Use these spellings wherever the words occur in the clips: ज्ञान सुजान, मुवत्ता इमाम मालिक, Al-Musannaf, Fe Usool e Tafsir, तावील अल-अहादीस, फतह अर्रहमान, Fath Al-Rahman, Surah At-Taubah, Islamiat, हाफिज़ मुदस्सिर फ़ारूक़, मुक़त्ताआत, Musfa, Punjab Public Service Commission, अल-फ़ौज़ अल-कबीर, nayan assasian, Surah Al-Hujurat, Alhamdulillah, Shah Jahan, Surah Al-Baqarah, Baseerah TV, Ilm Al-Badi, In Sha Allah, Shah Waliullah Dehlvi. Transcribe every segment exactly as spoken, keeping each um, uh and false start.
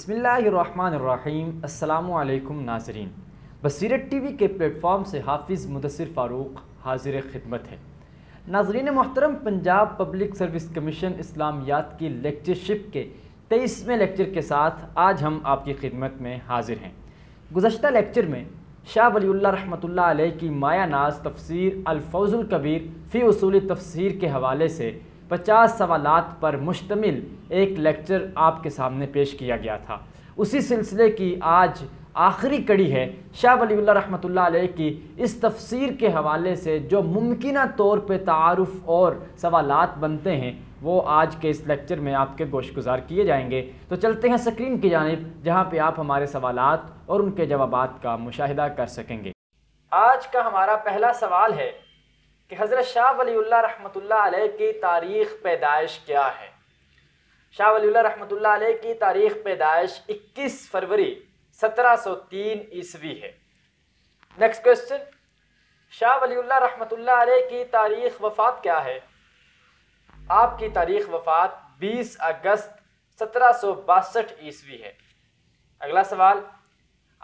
बिस्मिल्लाहिर्रहमानिर्रहीम। अस्सलामुअलैकुम नाज़रीन, बसीरत टीवी के प्लेटफॉर्म से हाफिज़ मुदस्सिर फ़ारूक़ हाजिर ख़िदमत है। नाज़रीन मोहतरम, पंजाब पब्लिक सर्विस कमीशन इस्लामियात की लेक्चरशिप के तेईसवें लेक्चर के साथ आज हम आपकी खिदमत में हाजिर हैं। गुज़श्ता लेक्चर में शाह वलीउल्लाह रहमतुल्लाह अलैह की माया नाज तफसीर अल-फ़ौज़ अल-कबीर फ़ी उसूल तफसीर के हवाले से पचास सवालात पर मुश्तमिल एक लेक्चर आपके सामने पेश किया गया था। उसी सिलसिले की आज आखिरी कड़ी है शाह वलीउल्लाह रहमतुल्लाह अलैह की इस तफसीर के हवाले से जो मुमकिना तौर पे तारुफ और सवालात बनते हैं वो आज के इस लेक्चर में आपके गोशगुजार किए जाएंगे। तो चलते हैं स्क्रीन की जानिब जहाँ पे आप हमारे सवालात और उनके जवाबात का मुशाहिदा कर सकेंगे। आज का हमारा पहला सवाल है कि हज़रत शाह वलीउल्लाह रहमतुल्लाह अलैह की तारीख़ पैदाइश क्या है। शाह वलीउल्लाह रहमतुल्लाह अलैह की तारीख़ पैदाइश इक्कीस फरवरी सत्रह सौ तीन ईस्वी है। नेक्स्ट क्वेश्चन, शाह वलीउल्लाह रहमतुल्लाह अलैह की तारीख़ वफ़ात क्या है। आपकी तारीख़ वफ़ात बीस अगस्त सत्रह सौ बासठ ईस्वी है। अगला सवाल,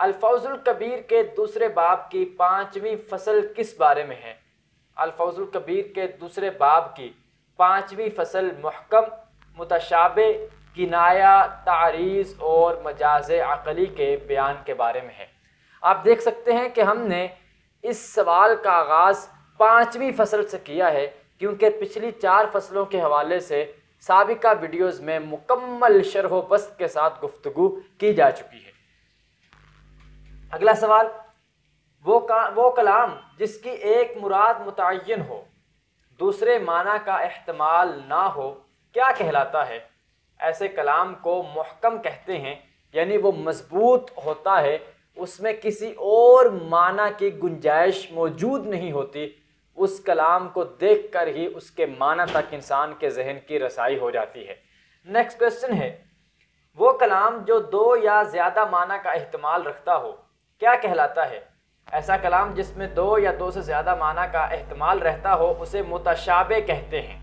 अल-फ़ौज़ अल-कबीर के दूसरे बाब की पाँचवीं फ़सल किस बारे में है। अल-फ़ौज़ अल-कबीर के दूसरे बाब की पाँचवीं फ़सल मुहकम, मुतशाबे, किनाया, तारीज़ और मजाज़े अक़ली के बयान के बारे में है। आप देख सकते हैं कि हमने इस सवाल का आगाज़ पाँचवीं फ़सल से किया है क्योंकि पिछली चार फसलों के हवाले से साबिका वीडियोज़ में मुकम्मल शरह बस्त के साथ गुफ्तगू की जा चुकी है। अगला सवाल, वो का वो कलाम जिसकी एक मुराद मुतय्यन हो दूसरे माना का एहतमाल ना हो क्या कहलाता है। ऐसे कलाम को मुहकम कहते हैं, यानी वो मजबूत होता है, उसमें किसी और माना की गुंजाइश मौजूद नहीं होती। उस कलाम को देखकर ही उसके माना तक इंसान के जहन की रसाई हो जाती है। नेक्स्ट क्वेश्चन है, वो कलाम जो दो या ज़्यादा माना का एहतमाल रखता हो क्या कहलाता है। ऐसा कलाम जिसमें दो या दो से ज़्यादा माना का एहतमाल रहता हो उसे मुतशाबे कहते हैं।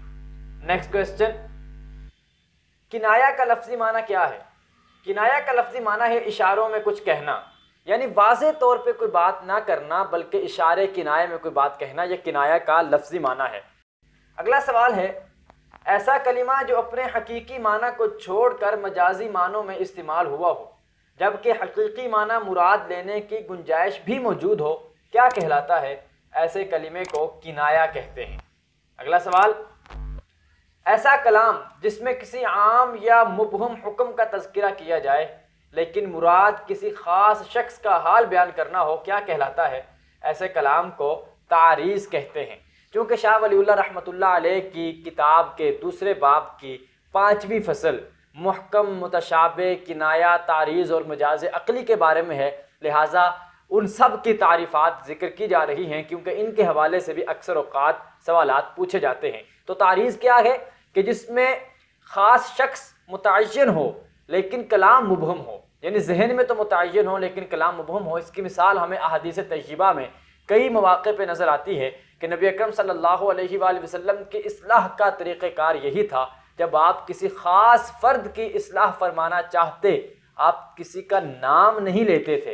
नेक्स्ट क्वेश्चन, किनाया का लफ्जी माना क्या है। किनाया का लफ्जी माना है इशारों में कुछ कहना, यानी वाज़े तौर पे कोई बात ना करना बल्कि इशारे किनाये में कोई बात कहना, यह किनाया का लफ्जी माना है। अगला सवाल है, ऐसा कलिमा जो अपने हकीकी माना को छोड़ कर मजाजी मानों में इस्तेमाल हुआ हो जबकि हकीकी माना मुराद लेने की गुंजाइश भी मौजूद हो क्या कहलाता है। ऐसे कलिमे को किनाया कहते हैं। अगला सवाल, ऐसा कलाम जिसमें किसी आम या मुबहम हुक्म का तज़किरा किया जाए लेकिन मुराद किसी ख़ास शख्स का हाल बयान करना हो क्या कहलाता है। ऐसे कलाम को तारीज़ कहते हैं। चूँकि शाह वलीउल्लाह रहमतुल्लाह अलैह की किताब के दूसरे बाब की पाँचवीं फ़सल मुहकम, मुतशाबे, किनाया, तारीज़ और मजाज़े अक़ली के बारे में है, लिहाजा उन सब की तारीफ़ात ज़िक्र की जा रही हैं क्योंकि इनके हवाले से भी अक्सर औक़ात सवालात पूछे जाते हैं। तो तारीज़ क्या है कि जिसमें ख़ास शख्स मुतय्यन हो लेकिन कलाम मुबहम हो, यानी जहन में तो मुतय्यन हो लेकिन कलाम मुबहम हो। इसकी मिसाल हमें अहादीस तय्यबा में कई मौक़े पे नज़र आती है कि नबी अकरम सल्लल्लाहु अलैहि वसल्लम की इस्लाह का तरीक़ेकार यही था, जब आप किसी ख़ास फ़र्द की इस्लाह फरमाना चाहते आप किसी का नाम नहीं लेते थे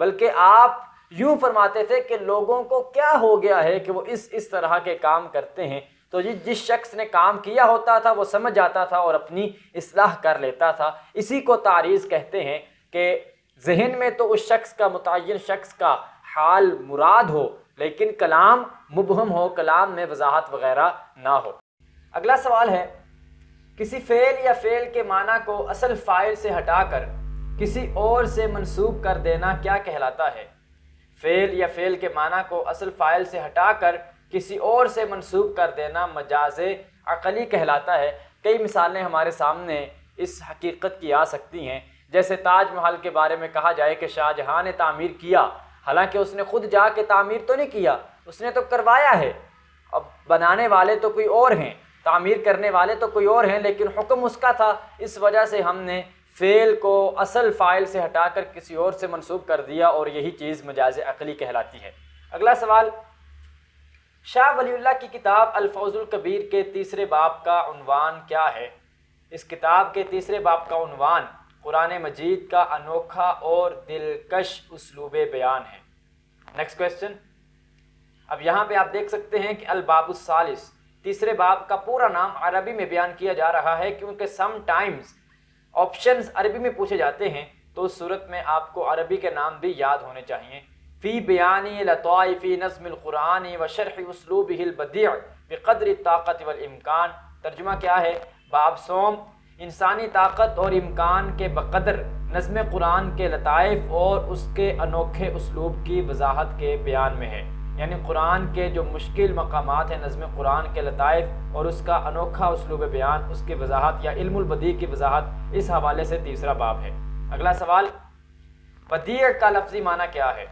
बल्कि आप यूँ फरमाते थे कि लोगों को क्या हो गया है कि वो इस इस तरह के काम करते हैं। तो जिस जिस शख्स ने काम किया होता था वो समझ जाता था और अपनी इस्लाह कर लेता था। इसी को तारीज़ कहते हैं कि जहन में तो उस शख्स का, मुतय्यन शख्स का हाल मुराद हो लेकिन कलाम मुबहम हो, कलाम में वजाहत वगैरह ना हो। अगला सवाल है, किसी फ़ेल या फ़ेल के माना को असल फ़ाइल से हटाकर किसी और से मंसूब कर देना क्या कहलाता है। फ़ेल या फ़ेल के माना को असल फ़ाइल से हटाकर किसी और से मंसूब कर देना मजाज़े अक़ली कहलाता है। कई मिसालें हमारे सामने इस हकीकत की आ सकती हैं, जैसे ताज महल के बारे में कहा जाए कि शाहजहाँ ने तामीर किया, हालांकि उसने खुद जा के तामीर तो नहीं किया, उसने तो करवाया है। अब बनाने वाले तो कोई और हैं, तामीर करने वाले तो कोई और हैं, लेकिन हुक्म उसका था। इस वजह से हमने फ़ेल को असल फ़ाइल से हटाकर किसी और से मंसूब कर दिया और यही चीज़ मजाज़े अक़ली कहलाती है। अगला सवाल, शाह वलीउल्लाह की किताब अल-फ़ौज़ अल-कबीर के तीसरे बाब का उन्वान क्या है। इस किताब के तीसरे बाब का उन्वान कुरान मजीद का अनोखा और दिलकश उसलूब बयान है। Next question. अब यहाँ पे आप देख सकते हैं कि अलबाबुस सालिस, तीसरे बाब का पूरा नाम अरबी में बयान किया जा रहा है, क्योंकि समटाइम्स ऑप्शंस अरबी में पूछे जाते हैं तो उस सूरत में आपको अरबी के नाम भी याद होने चाहिए। फ़ी बयानी लताइफ़ी नज़्मिल क़ुरानी व शरह उसलूबिहिल बदीअ बिक़द्रि ताक़त वल इम्कान। तर्जुमा क्या है? बाब सोम इंसानी ताकत और इम्कान के बक़दर नज़्म कुरान के लताइफ़ और उसके अनोखे उसलूब की वजाहत के बयान में है। यानी कुरान के जो मुश्किल मकामात हैं, नज़्म कुरान के लताइफ़ और उसका अनोखा उसलूब बयान, उसकी वजाहत या इल्म अल बदी की वजाहत इस हवाले से तीसरा बाब है। अगला सवाल, बदीअ का लफ्जी माना क्या है?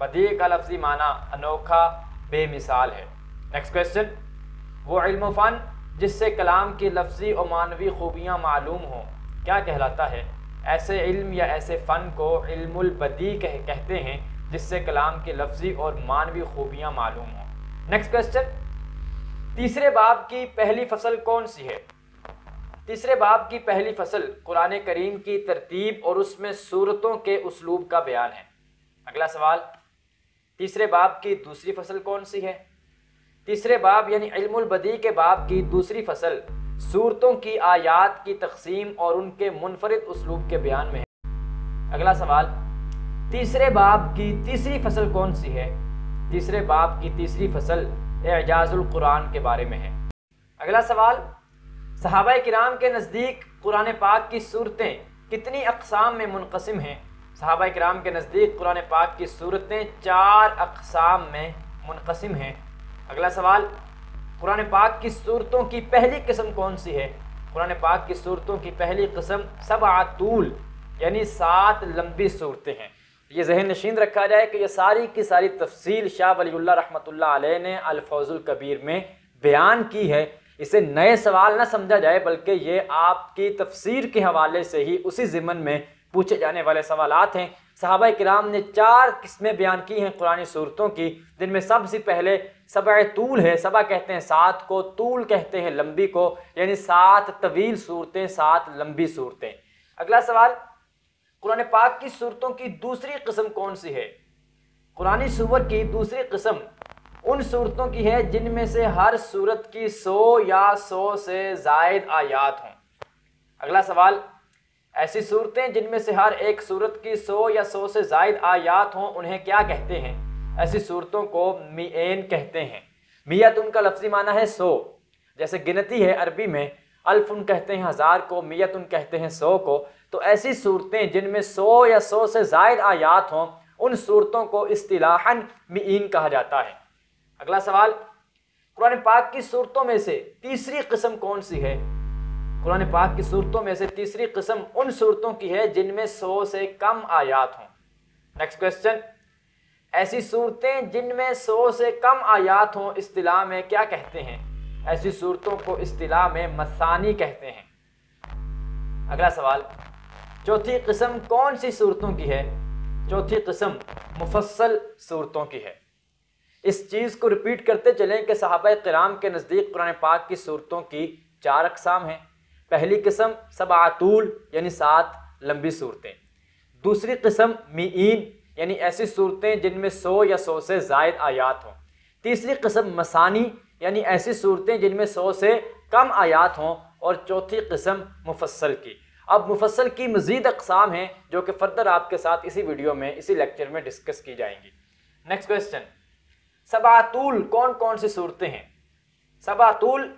बदीअ का लफ्जी माना अनोखा, बेमिसाल है। Next question. वो इल्म फ़न जिससे कलाम की लफ्जी और मानवी खूबियाँ मालूम हों क्या कहलाता है? ऐसे इल्म या ऐसे फ़न को इल्म अल बदी कह कहते हैं जिससे कलाम की लफ्जी और मानवी खूबियाँ मालूम हों। Next question. तीसरे बाब की पहली फसल कौन सी है? तीसरे बाब की पहली फसल कुरान करीम की तरतीब और उसमें सूरतों के उसलूब का बयान है। अगला सवाल, तीसरे बाब की दूसरी फसल कौन सी है? तीसरे बाब यानी इल्मुल बदी के बाब की दूसरी फसल सूरतों की आयात की तकसीम और उनके मुनफरिद उसलूब के बयान में है। अगला सवाल, तीसरे बाब की तीसरी फसल कौन सी है? तीसरे बाब की तीसरी फसल एजाजुल कुरान के बारे में है। अगला सवाल, सहाबा किराम के नज़दीक कुरान पाक की सूरतें कितनी अकसाम में मुनक़सिम हैं? सहाबा किराम के नज़दीक कुरान पाक की सूरतें चार अकसाम में मुनक़सिम हैं। अगला सवाल, कुरान पाक की सूरतों की पहली किस्म कौन सी है? कुरान पाक की सूरतों की पहली किस्म सबआतूल यानी सात लंबी सूरतें हैं। ये जहन नशीन रखा जाए कि ये सारी की सारी तफसील शाह वलीउल्लाह रहमतुल्लाह अलैह ने अल-फ़ौज़ अल-कबीर में बयान की है। इसे नए सवाल ना समझा जाए, बल्कि ये आपकी तफसीर के हवाले से ही उसी ज़िमन में पूछे जाने वाले सवालात हैं। सहाबा किराम ने चार किस्में बयान की हैं कुरानी सूरतों की, जिनमें सबसे पहले सबा तूल है। सबा कहते हैं सात को, तूल कहते हैं लंबी को, यानी सात तवील सूरतें, सात लंबी सूरतें। अगला सवाल, कुरान पाक की सूरतों की दूसरी किस्म कौन सी है? कुरानी सूरत की दूसरी किस्म उन सूरतों की है जिनमें से हर सूरत की सौ या सौ से जायद आयात हों। अगला सवाल, ऐसी सूरतें जिनमें से हर एक सूरत की सौ या सौ से जायद आयात हों उन्हें क्या कहते हैं? ऐसी सूरतों को मियान कहते हैं। मियात उनका लफ्जी माना है सौ। जैसे गिनती है अरबी में, अल्फुन कहते हैं हज़ार को, मियात उन कहते हैं सौ को। तो ऐसी सूरतें जिनमें सौ या सौ से जायद आयात हों उन सूरतों को इस्तिलाहन मियान कहा जाता है। अगला सवाल, कुरान पाक की सूरतों में से तीसरी किस्म कौन सी है? कुरान पाक की सूरतों में से तीसरी किस्म उन सूरतों की है जिनमें सौ से कम आयात हों। नेक्स्ट क्वेश्चन, ऐसी सूरतें जिनमें सौ से कम आयात हों इस्तिलाह में क्या कहते हैं? ऐसी सूरतों को इस्तिलाह में मसानी कहते हैं। अगला सवाल, चौथी किस्म कौन सी सूरतों की है? चौथी किस्म मुफस्सल सूरतों की है। इस चीज़ को रिपीट करते चलें कि सहाबा किराम के नज़दीक कुरान पाक की सूरतों की चार अकसाम हैं। पहली किस्म सबआतूल यानी सात लंबी सूरतें। दूसरी किस्म मिईन यानी ऐसी सूरतें जिनमें सौ या सौ से जायद आयात हों। तीसरी किस्म मसानी यानी ऐसी सूरतें जिनमें सौ से कम आयात हों। और चौथी किस्म मुफस्सल की। अब मुफस्सल की मज़ीद अकसाम हैं जो कि फर्दर आपके साथ इसी वीडियो में, इसी लेक्चर में डिस्कस की जाएंगी। नेक्स्ट क्वेश्चन, सबातूल कौन कौन सी सूरतें हैं? सबातूल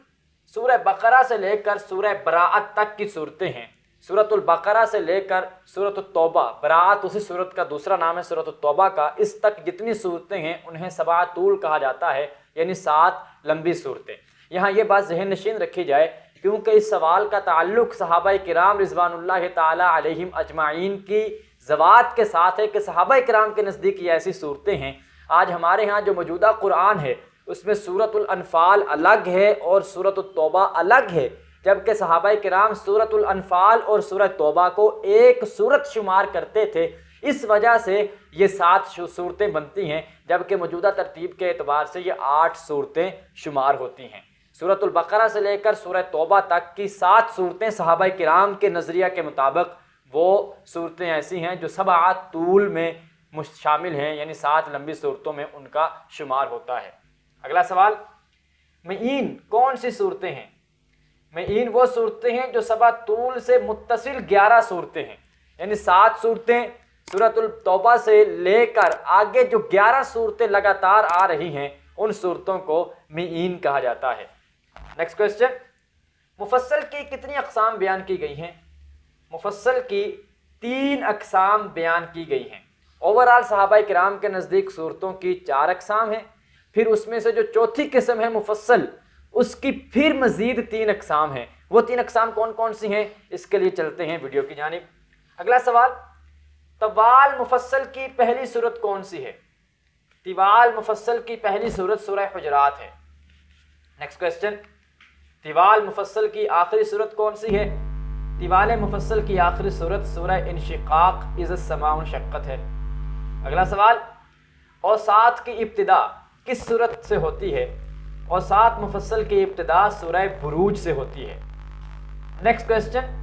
सूरह बकरा से लेकर सूरह बराअत तक की सूरतें हैं। सूरतुल बकरा से लेकर सूरतुल तौबा, बराअत उसी सूरत का दूसरा नाम है सूरतुल तौबा का, इस तक जितनी सूरतें हैं उन्हें सबातूल कहा जाता है, यानी सात लंबी सूरतें। यहाँ ये बात जहन नशीन रखी जाए क्योंकि इस सवाल का ताल्लुक सहाबा किराम रिज़वानुल्लाह ताला अलैहिम अजमाइन की ज़वात के साथ है कि सहाबा किराम के नज़दीक ये ऐसी सूरतें हैं। आज हमारे यहाँ जो मौजूदा कुरान है उसमें सूरतुल अनफाल अलग है और सूरतुत तौबा अलग है, जबकि सहाबाए किराम सूरतुल अनफाल और सूरत तौबा को एक सूरत शुमार करते थे। इस वजह से ये सात सूरतें बनती हैं, जबकि मौजूदा तरतीब के एतबार से ये आठ सूरतें शुमार होती हैं। सूरतुल बकरा से लेकर सूरह तौबा तक की सात सूरतें सहाबाए किराम के नज़रिया के मुताबिक वो सूरतें ऐसी हैं जो सबात तूल में शामिल हैं, यानी सात लंबी सूरतों में उनका शुमार होता है। अगला सवाल, मईन कौन सी सूरतें हैं? मईन वो सूरतें हैं जो सबात तूल से मुत्तसिल ग्यारह सूरतें हैं, यानी सात सूरतें सूरतुल तौबा से लेकर आगे जो ग्यारह सूरतें लगातार आ रही हैं उन सूरतों को मईन कहा जाता है। नेक्स्ट क्वेश्चन, मुफस्सल की कितनी अकसाम बयान की गई हैं? मुफस्सल की तीन अकसाम बयान की गई हैं। ओवरऑल सहाबाए किराम के नज़दीक सूरतों की चार अकसाम हैं, फिर उसमें से जो चौथी किस्म है मुफस्सल, उसकी फिर मज़ीद तीन अकसाम हैं। वो तीन अकसाम कौन कौन सी हैं, इसके लिए चलते हैं वीडियो की जानिब। अगला सवाल, तवाल मुफस्सल की पहली सूरत कौन सी है? तवाल मुफस्सल की पहली सूरत सूरह हुजरात है। नेक्स्ट क्वेश्चन, तवाल मुफस्सल की आखिरी सूरत कौन सी है? तवाल मुफस्सल की आखिरी सूरत सूरह इंशिकाक इज़स्समाउन शक्क़त है। अगला सवाल, औसात की इब्तिदा किस सूरत से होती है? औसात मुफस्सल की इब्तिदा सूरह बुरूज से होती है। नेक्स्ट क्वेश्चन,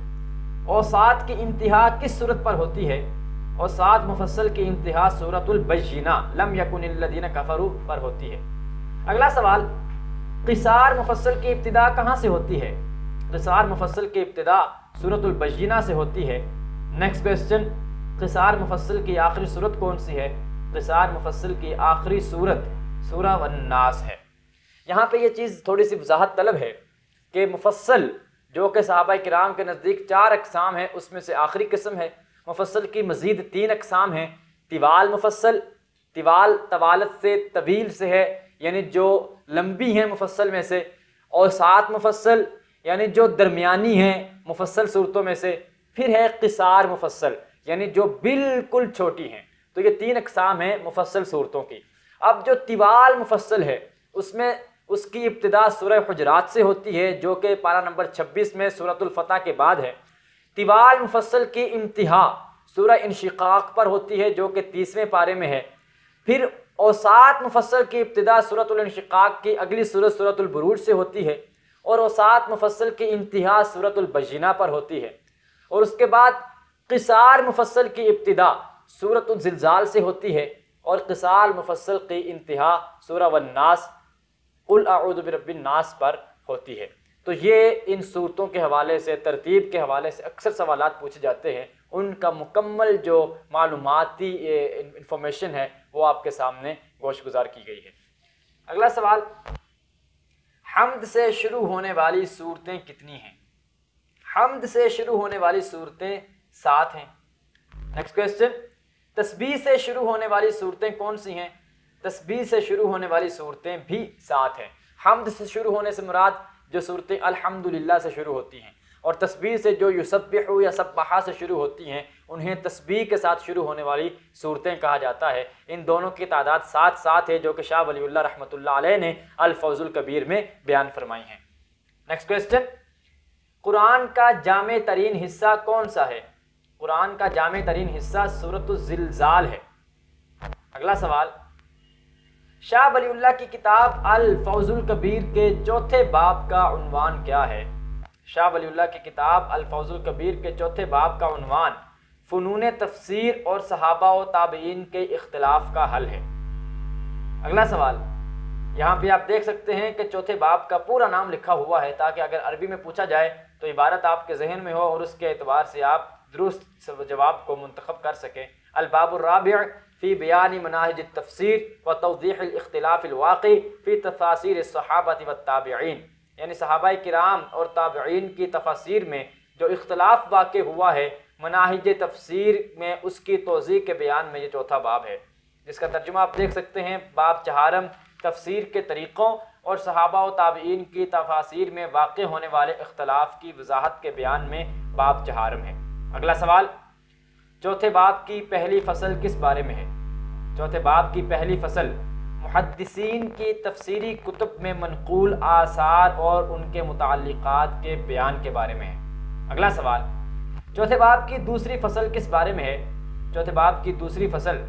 औसात की इंतहा किस सूरत पर होती है? औसात मुफस्सल की इंतहा सूरतुल बय्यिना लम यकुनिल्लज़ीना कफरू पर होती है। अगला सवाल, क़िसार मुफस्सल की इब्तिदा कहाँ से होती है? क़िसार मुफस्सल की इब्तिदा सूरतुल बय्यिना से होती है। नेक्स्ट क्वेश्चन, क़िसार मुफस्सल की आखिरी सूरत कौन सी है? क़िसार मुफस्सल की आखिरी सूरत सूरह वन्नास है। यहाँ पे ये चीज़ थोड़ी सी वजाहत तलब है कि मुफस्सल जो कि सहाबाए किराम के नज़दीक चार अकसाम है उसमें से आखिरी किस्म है। मुफस्सल की मज़ीद तीन अकसाम हैं, तवाल मुफस्सल, तवाल तवालत से तवील से है यानी जो लंबी हैं मुफस्सल में से, और औसात मुफस्सल यानी जो दरमियानी हैं मुफस्सल सूरतों में से, फिर है क़िसार मुफस्सल यानी जो बिल्कुल छोटी हैं। तो ये तीन अकसाम हैं मुफस्सल सूरतों की। अब जो तवाल मुफस्सल है उसमें उसकी इब्तिदा सूरह हुजरात से होती है जो कि पारा नंबर छब्बीस में सूरतुल फतह के बाद है। तवाल मुफस्सल की इंतहा सूरह इंशिकाक पर होती है जो कि तीसवें पारे में है। फिर औसात मुफस्सल की इब्तिदा सूरतुल इंशिकाक की अगली सूरत सूरतुल बुरूज से होती है और औसात मुफस्सल की इंतहा सूरतुल बय्यिना पर होती है। और उसके बाद क़िसार मुफस्सल की इब्तिदा सूरतुल ज़िलज़ाल से होती है और क़िसार मुफस्सल की इंतहा सूरह वन्नास कुल अऊज़ु बिरब्बिन नास पर होती है। तो ये इन सूरतों के हवाले से, तरतीब के हवाले से अक्सर सवालात पूछे जाते हैं, उनका मुकम्मल जो मालूमाती इंफॉर्मेशन है वो आपके सामने गोश गुजार की गई है। अगला सवाल, हम्द से शुरू होने वाली सूरतें कितनी हैं? हम्द से शुरू होने वाली सूरतें सात हैं। नेक्स्ट क्वेश्चन, तस्बीह से शुरू होने वाली सूरतें कौन सी हैं? तस्बीह से शुरू होने वाली सूरतें भी सात हैं। हम्द से शुरू होने से मुराद जो सूरतें अल्हम्दुलिल्लाह से शुरू होती हैं, और तस्बीह से जो युसब्बिहु या सब्बहा से शुरू होती हैं उन्हें तस्बीह के साथ शुरू होने वाली सूरतें कहा जाता है। इन दोनों की तादाद साथ साथ है जो कि शाह वलीउल्लाह रहमतुल्लाह अलैह ने अल-फौज़ अल-कबीर में बयान फरमाई हैं। नेक्स्ट क्वेश्चन, कुरान का जामे तरीन हिस्सा कौन सा है? कुरान का जामे तरीन हिस्सा सूरतुल ज़िलज़ाल है। अगला सवाल, शाह वलीउल्लाह की किताब अल-फौज़ अल-कबीर के चौथे बाब का उन्वान क्या है? शाह वलीउल्लाह की किताब अल-फौज़ अल-कबीर के चौथे बाब का उन्वान फ़नून तफसीर और सहाबा व ताबईन के इख्तिलाफ का हल है। अगला सवाल, यहाँ पे आप देख सकते हैं कि चौथे बाब का पूरा नाम लिखा हुआ है ताकि अगर अरबी में पूछा जाए तो इबारत आपके जहन में हो और उसके एतबार से आप दुरुस्त जवाब को मुंतखब कर सकें। अल-बाबुर राबिअ फ़ी बयान मनाहिज तफसीर व तौदीह इख्तिलाफ अलवाक़ी फ़ी तफासीर अस्सहाबा व ताबईन, यानी सहाबाए किराम और ताबईन की तफासीर में जो इख्तिलाफ वाक़ हुआ है मनाहिज तफसीर में उसकी तोज़ीह के बयान में ये चौथा बाब है, जिसका तर्जुमा आप देख सकते हैं। बाब चहारम तफसीर के तरीक़ों और सहाबा व ताबईन की तफासीर में वाक़ होने वाले इख्तिलाफ की वजाहत के बयान में बाब चहारम है। अगला सवाल, चौथे बाब की पहली फसल किस बारे में है? चौथे बाब की पहली फसल मुहद्दिसीन की तफसीरी कुतुब में मनकूल आसार और उनके मुताल्लिकात के बयान के बारे में है। अगला सवाल, चौथे बाब की दूसरी फसल किस बारे में है? चौथे बाब की दूसरी फसल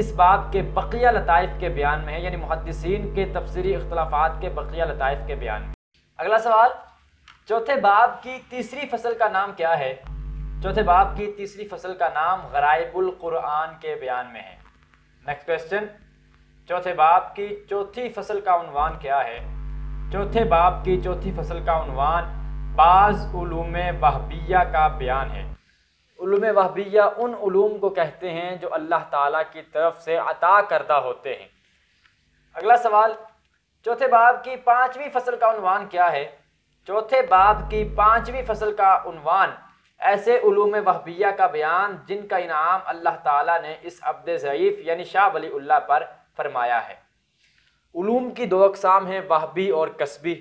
इस बाब के बकिया लताइफ के बयान में है, यानी मुहद्दिसीन के तफसीरी इख्तिलाफात के बकिया लताइफ के बयान में। अगला सवाल, चौथे बाब की तीसरी फसल का नाम क्या है? चौथे बाब की तीसरी फसल का नाम गराइबुल कुरान के बयान में है। नेक्स्ट क्वेश्चन, चौथे बाब की चौथी फसल का उन्वान क्या है? चौथे बाब की चौथी फसल का उन्वान बाज़ उलूमे वहबिया का बयान है। उलूमे वहबिया उन उलूम को कहते हैं जो अल्लाह ताला की तरफ से अता करदा होते हैं। अगला सवाल, चौथे बाब की पाँचवीं फसल का उन्वान क्या है? चौथे बाब की पाँचवीं फसल का उन्वान ऐसे उलूमे वहबिया का बयान जिनका इनाम अल्लाह ताला ने इस अब्द ज़ईफ़ यानी शाह वलीउल्लाह पर फरमाया है। उलूम की दो अक़साम हैं, वहबी और कस्बी।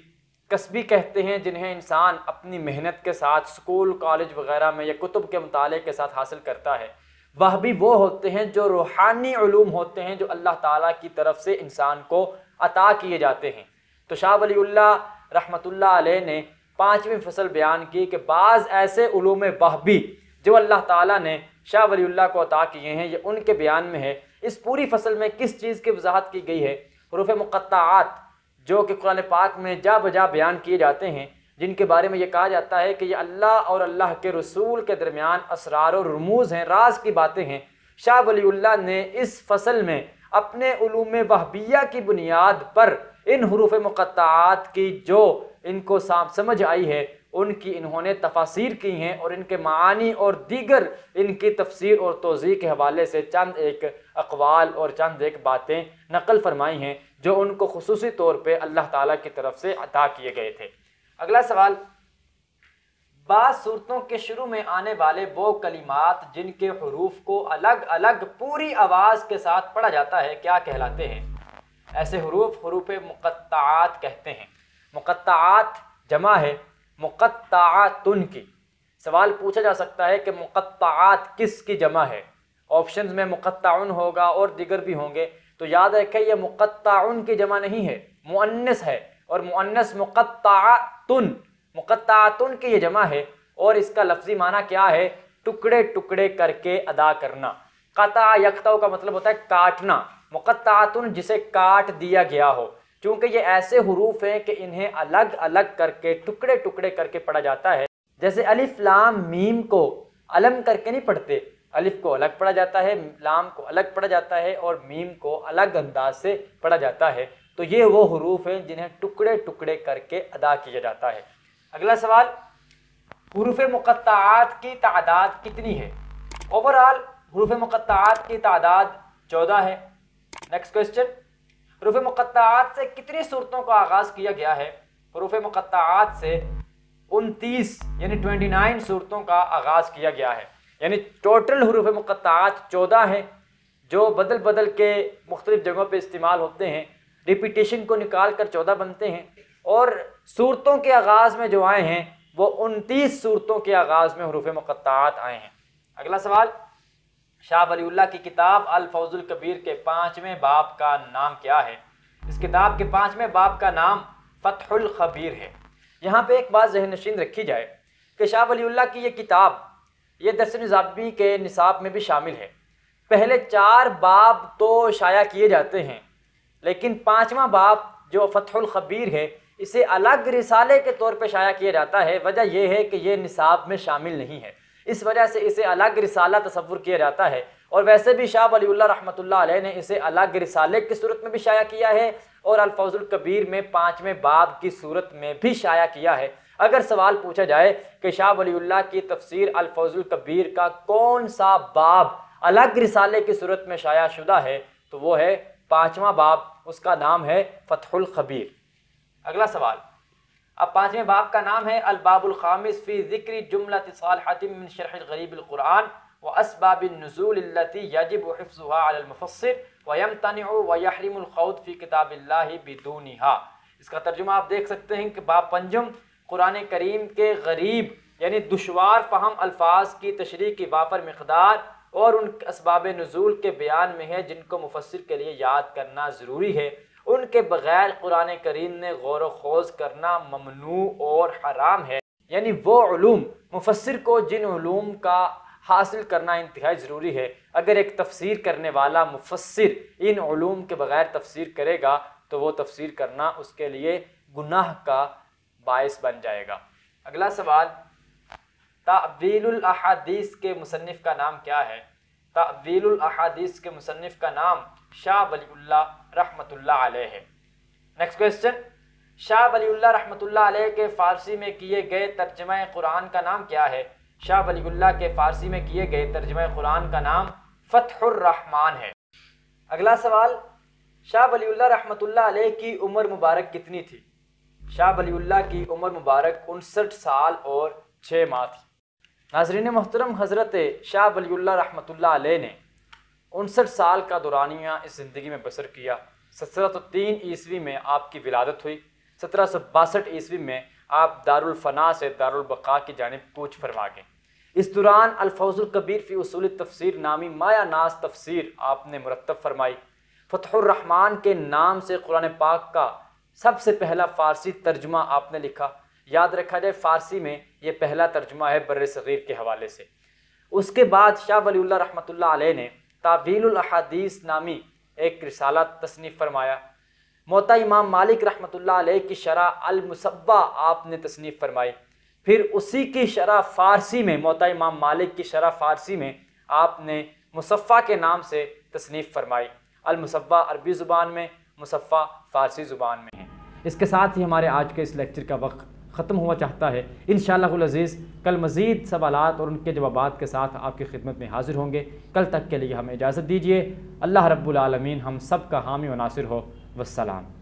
कस्बी कहते हैं जिन्हें इंसान अपनी मेहनत के साथ स्कूल कॉलेज वगैरह में या कुतुब के मुताले के साथ हासिल करता है। वहबी वो होते हैं जो रूहानी उलूम होते हैं जो अल्लाह ताला की तरफ से इंसान को अता किए जाते हैं। तो शाह वलीउल्लाह रहमतुल्लाह अलैह ने पाँचवीं फसल बयान की कि बाज़ ऐसे उलूम वहबी जो अल्लाह ताला ने शाह वलीउल्लाह को अता किए हैं, ये उनके बयान में है। इस पूरी फसल में किस चीज़ की वजाहत की गई है? हुरूफ़ मुक़त्ताआत जो कि कुरान पाक में जा बजा बयान किए जाते हैं, जिनके बारे में ये कहा जाता है कि ये अल्लाह और अल्लाह के रसूल के दरमियान असरार और रमूज़ हैं, राज की बातें हैं। शाह वलीउल्लाह ने इस फसल में अपने उलूमे वहबिया की बुनियाद पर इन हुरूफ मुक़त्ताआत की जो इनको समझ आई है उनकी इन्होंने तफासिर की हैं और इनके मानी और दीगर इनकी तफसीर और तोज़ी के हवाले से चंद एक अक़वाल और चंद एक बातें नकल फरमाई हैं जो उनको खुसूसी तौर पे अल्लाह ताला की तरफ से अता किए गए थे। अगला सवाल, बाज़ सूरतों के शुरू में आने वाले वो कलिमात जिनके हुरूफ को अलग अलग पूरी आवाज़ के साथ पढ़ा जाता है क्या कहलाते हैं? ऐसे हुरूफ हुरूफ मुक़त्ताआत कहते हैं। मुक़त्ताआत जमा है मुक़त्ताआतुन की। सवाल पूछा जा सकता है कि मुक़त्ताआत किस की जमा है? ऑप्शंस में मुक़त्ताउन होगा और दिगर भी होंगे। तो याद रखें यह मुक़त्ताउन की जमा नहीं है, मुअन्नस है और मुअन्नस मुक़त्ताआतुन मुक़त्ताआतुन की ये जमा है और इसका लफ्जी माना क्या है? टुकड़े टुकड़े करके अदा करना। क़ता यक़ताउ का मतलब होता है काटना। मुक़त्ताआतुन जिसे काट दिया गया हो। चूँकि ये ऐसे हुरूफ हैं कि इन्हें अलग अलग करके टुकड़े टुकड़े करके पढ़ा जाता है। जैसे अलिफ लाम मीम को अलम करके नहीं पढ़ते, अलिफ को अलग पढ़ा जाता है, लाम को अलग पढ़ा जाता है और मीम को अलग अंदाज से पढ़ा जाता है। तो ये वो हुरूफ हैं जिन्हें टुकड़े टुकड़े करके अदा किया जाता है। अगला सवाल, हुरूफ मुक़त्ताआत की तादाद कितनी है? ओवरऑल हुरूफ मुक़त्ताआत की तादाद चौदह है। नेक्स्ट क्वेश्चन, हुरूफ मुक़त्ताआत से कितनी सूरतों का आगाज़ किया गया है? हुरूफ मुक़त्ताआत से उनतीस यानी उनतीस सूरतों का आगाज़ किया गया है। यानी टोटल हुरूफ मुक़त्ताआत चौदह हैं जो बदल बदल के मुख्तलिफ़ जगहों पर इस्तेमाल होते हैं। रिपीटेशन को निकाल कर चौदह बनते हैं और सूरतों के आगाज़ में जो आए हैं वो उनतीस सूरतों के आगाज़ में हुरूफ़ मुक़त्ताआत आए हैं। अगला सवाल, शाह वलीउल्लाह की किताब अल-फ़ौज़ अल-कबीर के पाँचवें बाब का नाम क्या है? इस किताब के पाँचवें बाब का नाम फ़थ अल-ख़बीर है। यहाँ पे एक बात ज़हन नशीन रखी जाए कि शाह वलीउल्लाह की ये किताब ये दर्स निज़ामी के निसाब में भी शामिल है। पहले चार बाब तो शाया किए जाते हैं लेकिन पाँचवा बाब जो फ़थ अल-ख़बीर है इसे अलग रिसाले के तौर पे शाया किया जाता है। वजह यह है कि यह निसाब में शामिल नहीं है, इस वजह से इसे अलग रिसाला तसव्वुर किया जाता है। और वैसे भी शाह वलीउल्लाह रहमतुल्लाह अलैह ने इसे अलग रिसाले की सूरत में भी शाया किया है और अल-फ़ौज़ अल-कबीर में पाँचवें बाब की सूरत में भी शाया किया है। अगर सवाल पूछा जाए कि शाह वलीउल्लाह की तफसीर अल-फ़ौज़ अल-कबीर का कौन सा बाब अलग रिसाले की सूरत में शाया शुदा है तो वो है पाँचवा बाब, उसका नाम है फ़थ अल-ख़बीर। अगला सवाल, अब पाँचवें बाब का नाम है अलबाबुल खामिस फी ज़िक्री जुमलति सालिहातिन मिन शरहिल गरीबिल कुरान व असबाबिन नुज़ूल लती यजिबु हिफ्ज़ुहा अला मुफ़स्सिर व यमतनिउ व यहरिमुल खौद फी किताबिल्लाहि बिदूनिहा। इसका तर्जुमा आप देख सकते हैं कि बाब पंजम कुरान करीम के गरीब यानी दुशवार फहम अल्फाज की तशरीह की वाफर मकदार और उन असबाब नुज़ूल के बयान में है जिनको मुफ़स्सिर के लिए याद करना ज़रूरी है। उनके बग़ैर कुरान करीम ने गौर व खोज करना ममनू और हराम है। यानी वो उलूम मुफस्सिर को जिन उलूम का हासिल करना इंतहाई ज़रूरी है, अगर एक तफसीर करने वाला मुफस्सिर इन उलूम के बग़ैर तफसीर करेगा तो वो तफसीर करना उसके लिए गुनाह का बायस बन जाएगा। अगला सवाल, तावील अल-अहादीस के मुसन्निफ का नाम क्या है? तावील अल-अहादीस के मुसन्निफ का नाम शाह वलीउल्लाह रहमतुल्लाह अलैह है। नेक्स्ट क्वेश्चन, शाह वलीउल्लाह रहमतुल्लाह अलैह के फ़ारसी में किए गए तर्जमा कुरान का नाम क्या है? शाह वलीउल्लाह के फ़ारसी में किए गए तर्जमा कुरान का नाम फतह अर्रहमान है। अगला सवाल, शाह वलीउल्लाह रहमतुल्लाह अलैह की उम्र मुबारक कितनी थी? शाह वलीउल्लाह की उम्र मुबारक उनसठ साल और छः माह थी। नाजरीन मोहतरम, हज़रत शाह वलीउल्लाह रहमतुल्लाह अलैह ने उनसठ साल का दौरानिया इस ज़िंदगी में बसर किया। सत्रह सौ तीन ईस्वी में आपकी विलादत हुई। सत्रह सौ बासठ ईस्वी में आप दारुल फना से दारुल बक़ा की जानिब कूच फरमा गए। इस दौरान अल-फ़ौज़ अल-कबीर फ़ी उसूल तफ़सीर नामी माया नाज तफसीर आपने मुरतब फरमाई। फतहुर रहमान के नाम से कुरान पाक का सबसे पहला फ़ारसी तर्जुमा आपने लिखा। याद रखा जाए, फ़ारसी में ये पहला तर्जुमा है बर्रे सग़ीर के हवाले से। उसके बाद शाह वलीउल्लाह रहमतुल्लाह अलैह ने तावील अल-अहादीस नामी एक रिसाला तसनीफ़ फरमाया। मुवत्ता इमाम मालिक रहमतुल्लाह अलैह की शरह अल-मुसब्बा आपने तसनीफ़ फरमाई। फिर उसी की शरह फ़ारसी में, मुवत्ता इमाम मालिक की शरह फ़ारसी में आपने मुसफ़ा के नाम से तसनीफ़ फरमाई। अल-मुसफ़ा अरबी ज़ुबान में, मुसफ़ा फ़ारसी ज़ुबान में है। इसके साथ ही हमारे आज के इस लेक्चर का वक्त ख़त्म हुआ चाहता है। इंशाअल्लाह अज़ीज़ कल मज़ीद सवालात और उनके जवाबात के साथ आपकी खिदमत में हाज़िर होंगे। कल तक के लिए हमें इजाज़त दीजिए। अल्लाह रब्बुल आलमीन हम सब का हामी व नासिर हो। वस्सलाम।